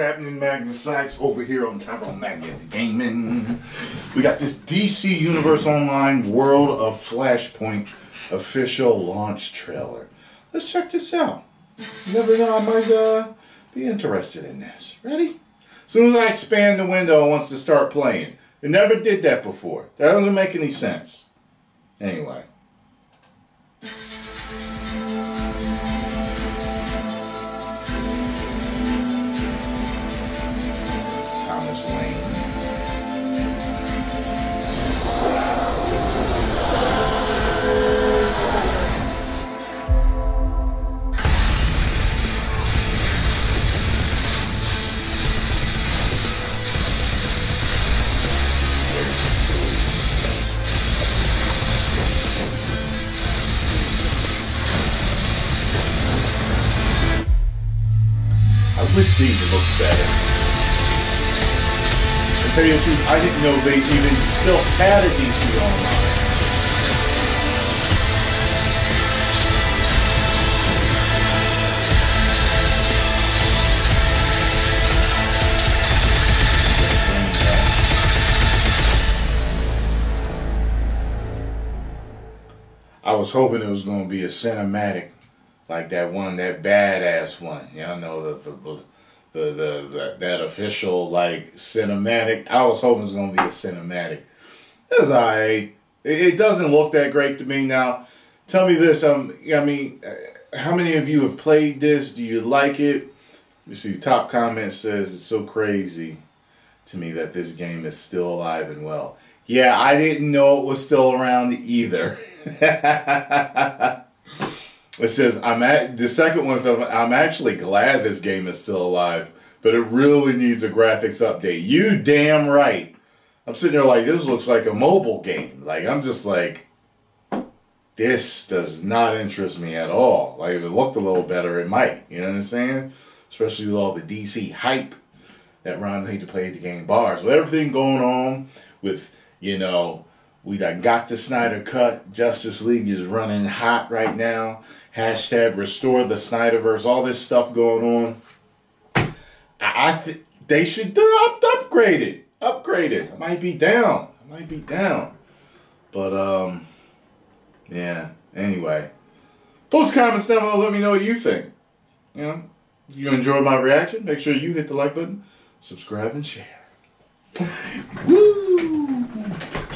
happening, Magnus Sykes, over here on Tyrone Magnus Gaming. We got this DC Universe Online World of Flashpoint official launch trailer. Let's check this out. You never know, I might be interested in this. Ready? As soon as I expand the window, it wants to start playing. It never did that before. That doesn't make any sense. Anyway. Wish these looked better. To tell you the truth, I didn't know they even still had a DC Online. I was hoping it was going to be a cinematic. Like that one, that badass one, y'all know, that official like cinematic. I was hoping it's gonna be a cinematic. It's alright. It doesn't look that great to me now. Tell me this, I mean, how many of you have played this? Do you like it? You see, top comment says it's so crazy to me that this game is still alive and well. Yeah, I didn't know it was still around either. It says, the second one says, I'm actually glad this game is still alive, but it really needs a graphics update. You damn right. I'm sitting there like, this looks like a mobile game. Like, I'm just like, this does not interest me at all. Like, if it looked a little better, it might. You know what I'm saying? Especially with all the DC hype that Ron had to play the game bars. With everything going on with, you know, we got the Snyder Cut. Justice League is running hot right now. # Restore the Snyderverse. All this stuff going on. They should upgrade it. Upgrade it. I might be down. I might be down. But, yeah. Anyway. Post comments down below. Let me know what you think. You know, if you enjoyed my reaction, make sure you hit the like button, subscribe, and share. Woo!